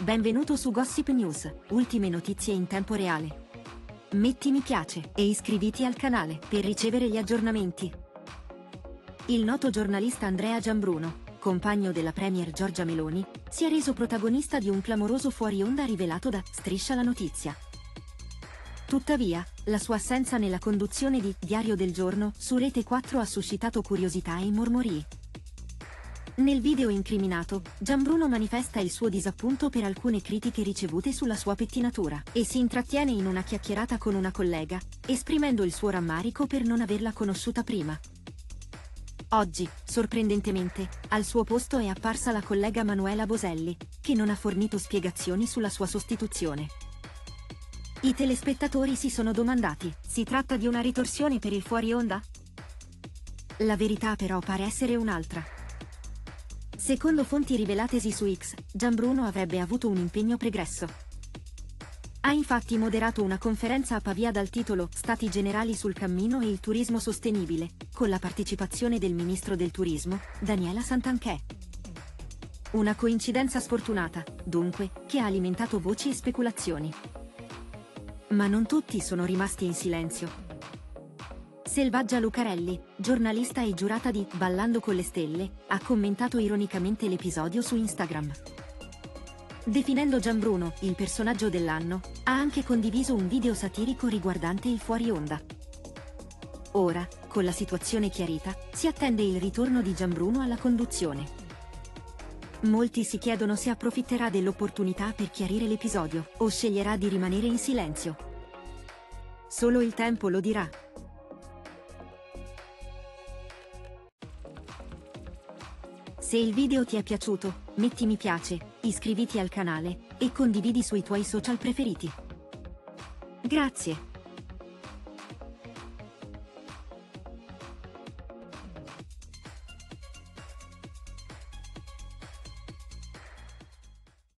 Benvenuto su Gossip News, ultime notizie in tempo reale. Metti mi piace e iscriviti al canale per ricevere gli aggiornamenti. Il noto giornalista Andrea Giambruno, compagno della Premier Giorgia Meloni, si è reso protagonista di un clamoroso fuori onda rivelato da Striscia la Notizia. Tuttavia, la sua assenza nella conduzione di Diario del Giorno su Rete 4 ha suscitato curiosità e mormorii. Nel video incriminato, Giambruno manifesta il suo disappunto per alcune critiche ricevute sulla sua pettinatura e si intrattiene in una chiacchierata con una collega, esprimendo il suo rammarico per non averla conosciuta prima. Oggi, sorprendentemente, al suo posto è apparsa la collega Manuela Boselli, che non ha fornito spiegazioni sulla sua sostituzione. I telespettatori si sono domandati: si tratta di una ritorsione per il fuori onda? La verità però pare essere un'altra. Secondo fonti rivelatesi su X, Giambruno avrebbe avuto un impegno pregresso. Ha infatti moderato una conferenza a Pavia dal titolo «Stati generali sul cammino e il turismo sostenibile», con la partecipazione del ministro del turismo, Daniela Santanché. Una coincidenza sfortunata, dunque, che ha alimentato voci e speculazioni. Ma non tutti sono rimasti in silenzio. Selvaggia Lucarelli, giornalista e giurata di Ballando con le stelle, ha commentato ironicamente l'episodio su Instagram. Definendo Giambruno il personaggio dell'anno, ha anche condiviso un video satirico riguardante il fuori onda. Ora, con la situazione chiarita, si attende il ritorno di Giambruno alla conduzione. Molti si chiedono se approfitterà dell'opportunità per chiarire l'episodio o sceglierà di rimanere in silenzio. Solo il tempo lo dirà. Se il video ti è piaciuto, metti mi piace, iscriviti al canale e condividi sui tuoi social preferiti. Grazie.